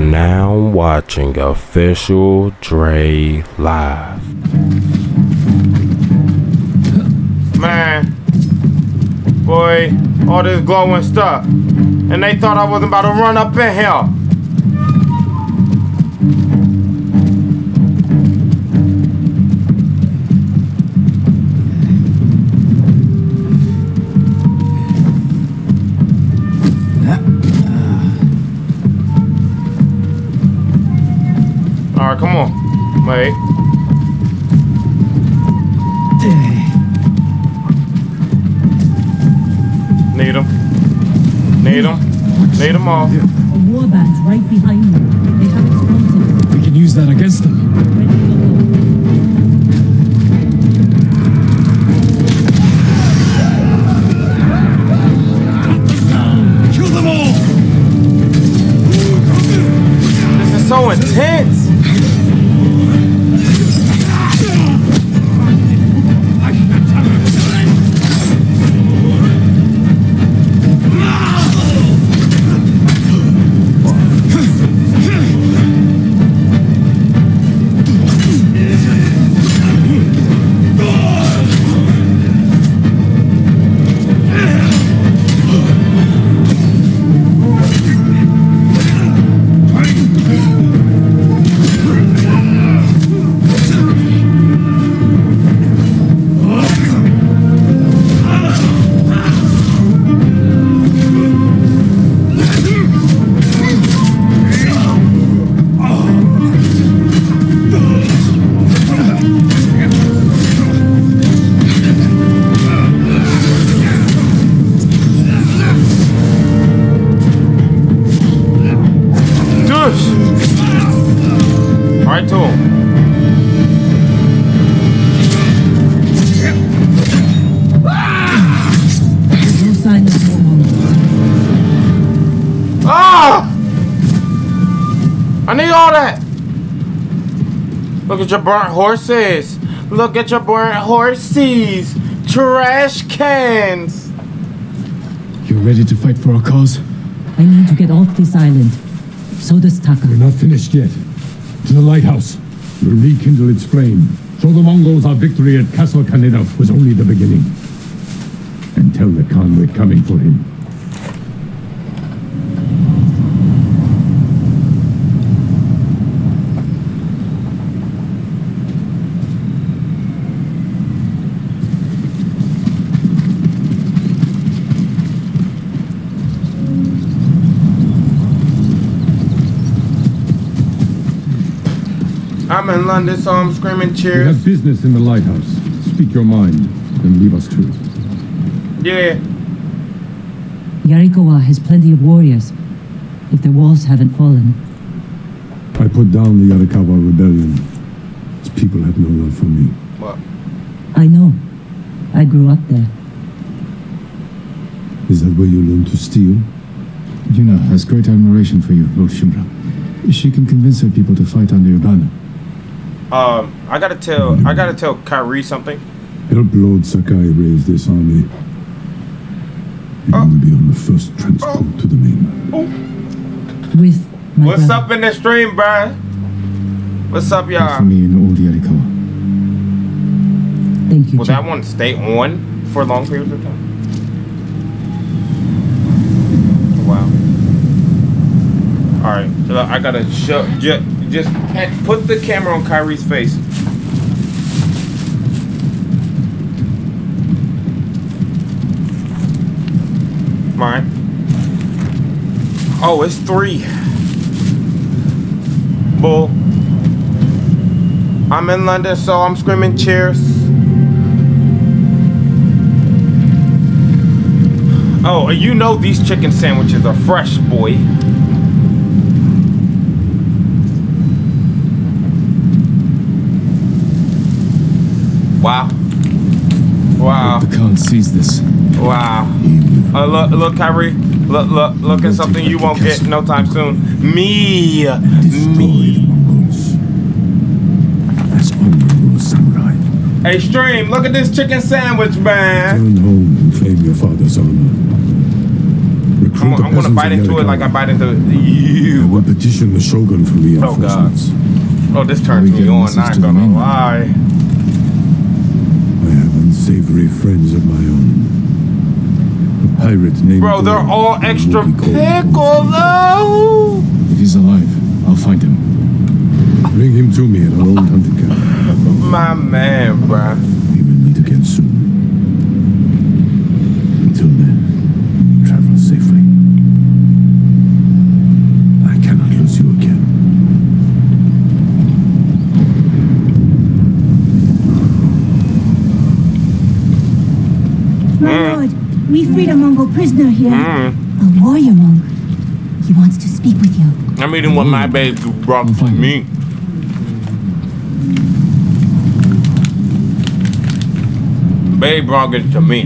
are now watching Official Dre Live. Man, boy, all this glowing stuff, and they thought I wasn't about to run up in here. Come on. Wait. Need him. Need him. Need them all. A war band's right behind you. They have explosives. We can use that against them. Kill them all. This is so intense. Look at your burnt horses. Look at your burnt horses. Trash cans. You ready to fight for our cause? I need to get off this island. So does Taka. We're not finished yet. To the lighthouse. We'll rekindle its flame. Show the Mongols our victory at Castle Kaneda was only the beginning. And tell the Khan we're coming for him. I'm in London, so I'm screaming cheers. We have business in the lighthouse. Speak your mind and leave us to it. Yeah. Yarikawa has plenty of warriors, if the walls haven't fallen. I put down the Yarikawa rebellion. Its people have no love for me. What? I know. I grew up there. Is that where you learned to steal? Yuna has great admiration for you, Lord Shimura. She can convince her people to fight under your banner. I gotta tell Kyrie something. Help Lord Sakai raise this army. It will be on the first transport to the mainland. What's up in the stream, bruh? What's up, y'all? For me and all the Yarikawa. Thank you. Will that one stay on for long periods of time? Wow. All right, so I gotta shut. Just put the camera on Kyrie's face. Mine. Oh, it's 3. Bull. I'm in London, so I'm screaming cheers. Oh, you know these chicken sandwiches are fresh, boy. Wow. Wow. The Khan sees this. Wow. Look, Kyrie. Look at something you won't get no time soon. Me. Hey, stream. Look at this chicken sandwich, man. Return home and claim your father's honor. I'm going to bite into it like I bite into you. I would petition the shogun for reinforcements. Oh, God. Oh, this turns me on. I ain't gonna lie. I have unsavory friends of my own. A pirate named... Bro, they're all extra pickle, though. If he's alive, I'll find him. Bring him to me at our old hunting camp. My man, bruh. We will meet again soon. Until then, travel safely. I cannot lose you again. My lord, we freed a Mongol prisoner here. A warrior monk. He wants to speak with you. I'm eating what my babe brought for me. Babe brought it to me.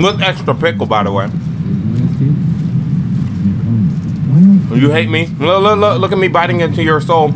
Look, extra pickle, by the way. You hate me? Look, look, look, look at me biting into your soul.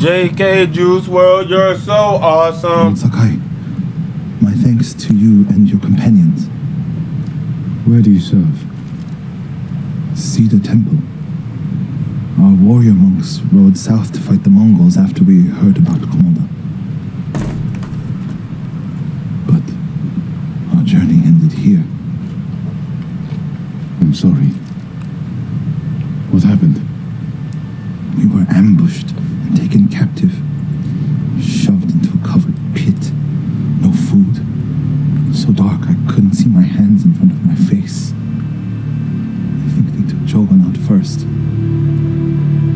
JK Juice World, you're so awesome. Sakai, my thanks to you and your companions. Where do you serve? Cedar Temple. Our warrior monks rode south to fight the Mongols after we heard about Komoda. But our journey ended here. I'm sorry. What happened? We were ambushed and taken captive, shoved into a covered pit. No food. So dark I couldn't see my hands in front of my face. I think they took Chogan out first.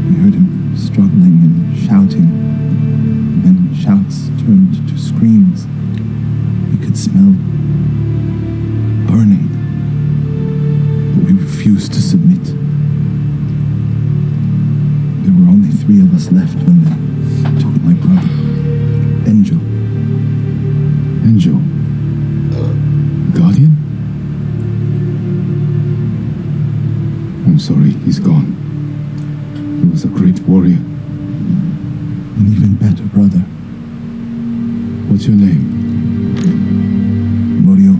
We heard him struggling and shouting, and then shouts turned to screams. We could smell burning, but we refused to submit. There were only three of us left when they took my brother, Angel. Angel? Guardian? I'm sorry, he's gone. He was a great warrior. An even better brother. What's your name? Norio,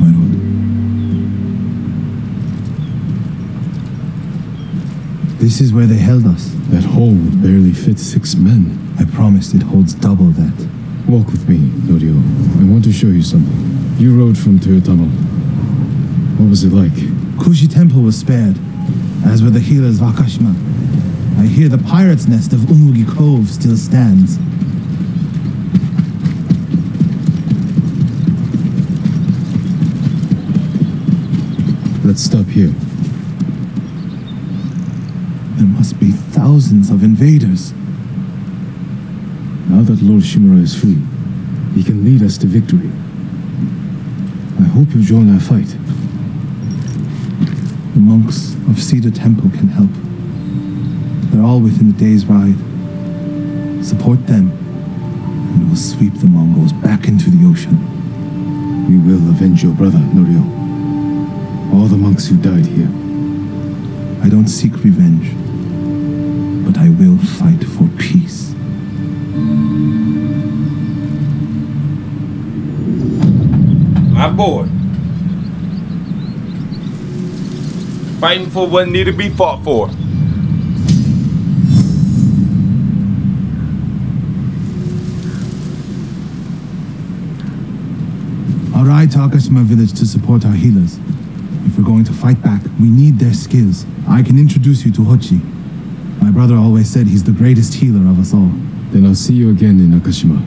my lord. This is where they held us. That hole would barely fit 6 men. I promised it holds double that. Walk with me, Norio. I want to show you something. You rode from Toyotama. What was it like? Kushi Temple was spared, as were the healers Wakashima. I hear the pirate's nest of Umugi Cove still stands. Let's stop here. There must be thousands of invaders. Now that Lord Shimura is free, he can lead us to victory. I hope you join our fight. The monks of Cedar Temple can help. They're all within a day's ride. Support them, and we'll sweep the Mongols back into the ocean. We will avenge your brother, Norio. All the monks who died here. I don't seek revenge, but I will fight for peace. My boy. Fighting for what needed to be fought for. I'll ride to Akashima village to support our healers. If we're going to fight back, we need their skills. I can introduce you to Hochi. My brother always said he's the greatest healer of us all. Then I'll see you again in Akashima.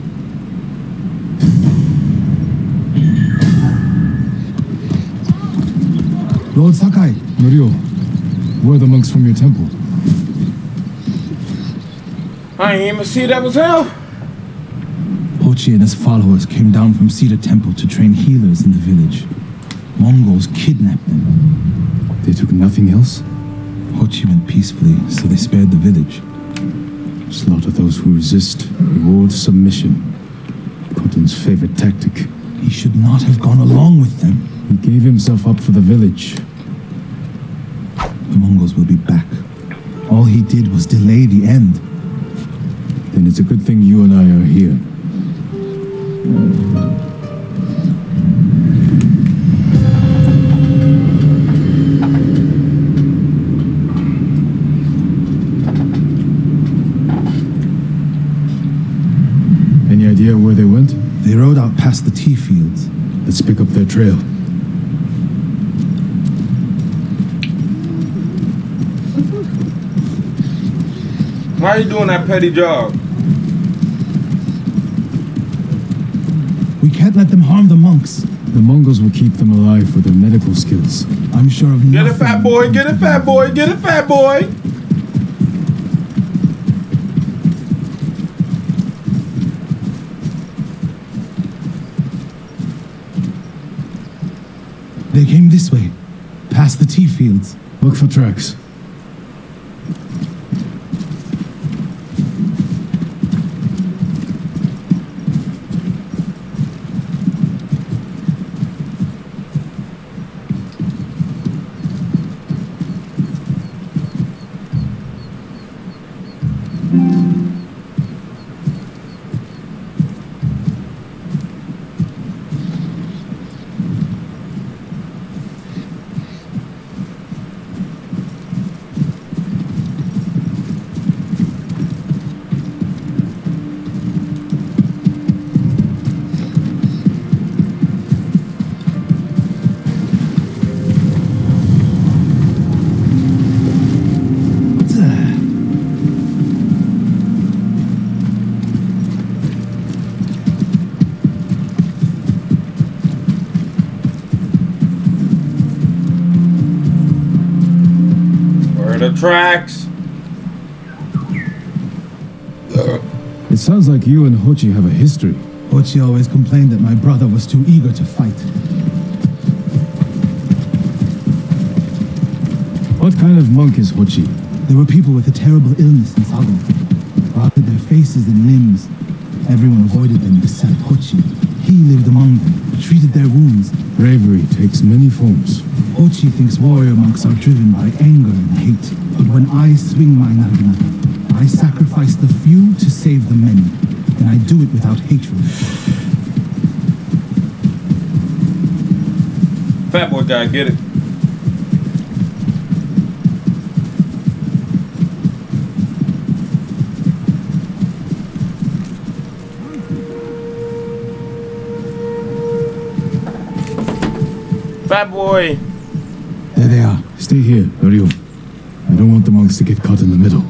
Lord Sakai! Norio, where are the monks from your temple? I ain't even see that was hell! Hochi and his followers came down from Cedar Temple to train healers in the village. Mongols kidnapped them. They took nothing else? Hochi went peacefully, so they spared the village. Slaughter those who resist, reward submission. Khoton's favorite tactic. He should not have gone along with them. He gave himself up for the village. The Mongols will be back. All he did was delay the end. Then it's a good thing you and I are here. out past the tea fields. Let's pick up their trail. Why are you doing that petty job? We can't let them harm the monks. The Mongols will keep them alive with their medical skills. I'm sure of nothing. Get a fat boy, get a fat boy, get a fat boy! They came this way, past the tea fields. Look for tracks. Tracks. It sounds like you and Hochi have a history. Hochi always complained that my brother was too eager to fight. What kind of monk is Hochi? There were people with a terrible illness in Saga. Rotted their faces and limbs. Everyone avoided them except Hochi. He lived among them, treated their wounds. Bravery takes many forms. Hochi thinks warrior monks are driven by anger and hate. But when I swing my naruna, I sacrifice the few to save the many, and I do it without hatred. Fat boy guy, get it. Fat boy. There they are. Stay here, Ryo. I don't want the monks to get caught in the middle.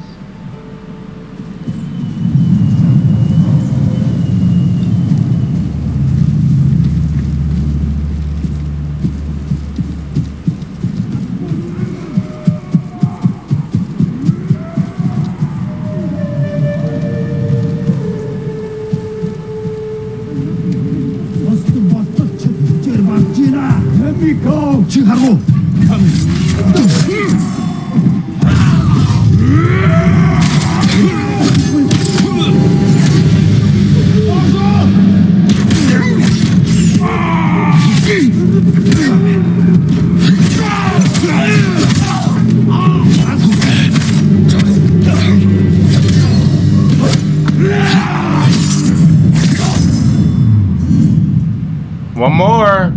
One more.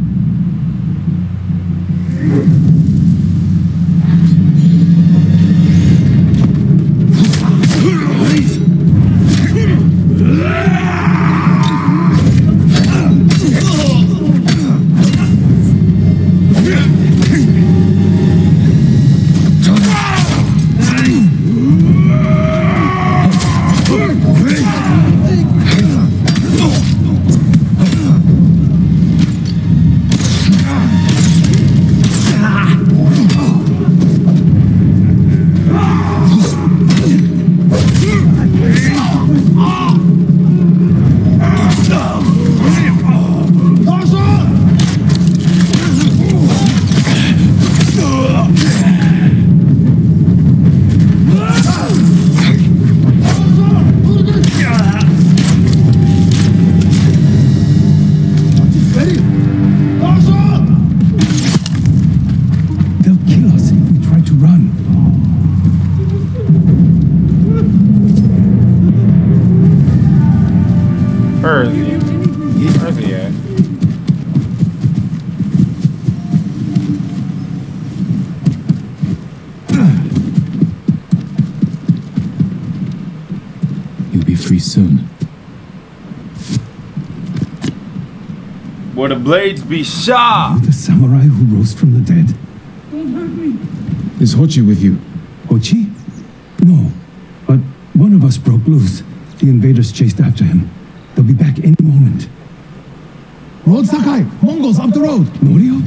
Soon. where the blades be sharp. The samurai who rose from the dead. Don't hurt me. Is Hochi with you? Hochi? No, but one of us broke loose. The invaders chased after him. They'll be back any moment. Road Sakai! Mongols up the road! Norio?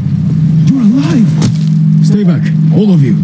You're alive! Stay back, all of you.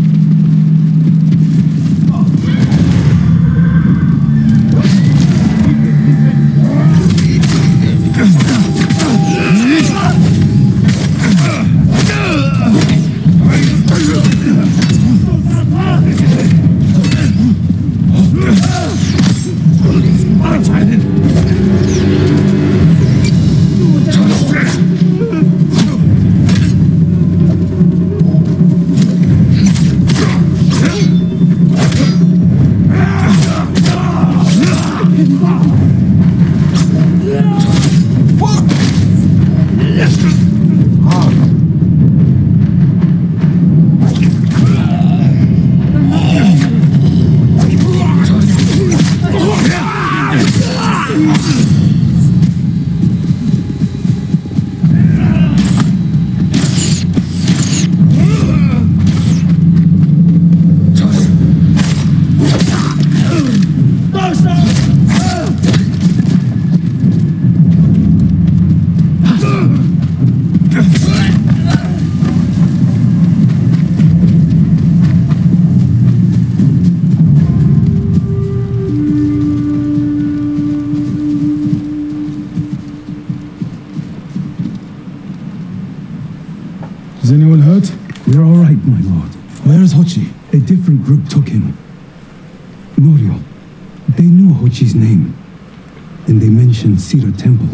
Cedar Temple.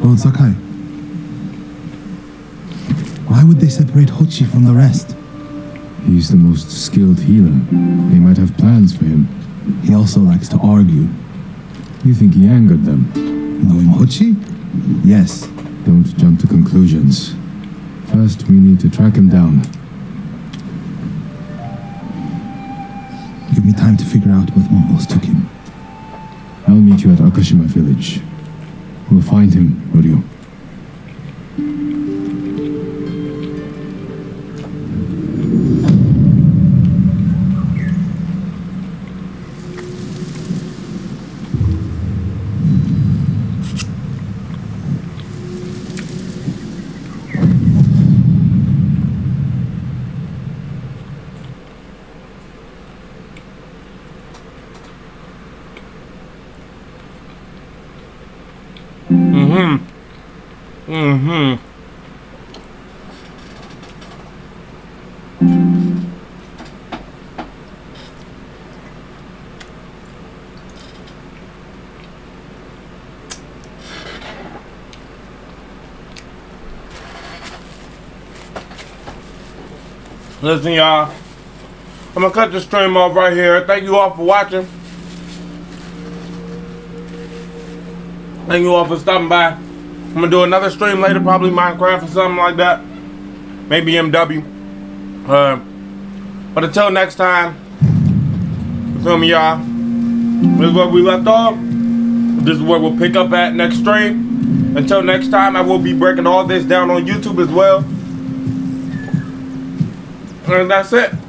Lord Sakai, why would they separate Hochi from the rest? He's the most skilled healer. They might have plans for him. He also likes to argue. You think he angered them? Knowing Hochi? Yes. Don't jump to conclusions. First, we need to track him down. Give me time to figure out what Mongols took him. I'll meet you at Akashima village. We'll find him, Ryo. Listen, y'all, I'm gonna cut the stream off right here. Thank you all for watching. Thank you all for stopping by. I'm gonna do another stream later, probably Minecraft or something like that. Maybe MW. But until next time, you feel me, y'all? This is where we left off. This is where we'll pick up at next stream. Until next time, I will be breaking all this down on YouTube as well. And that's it.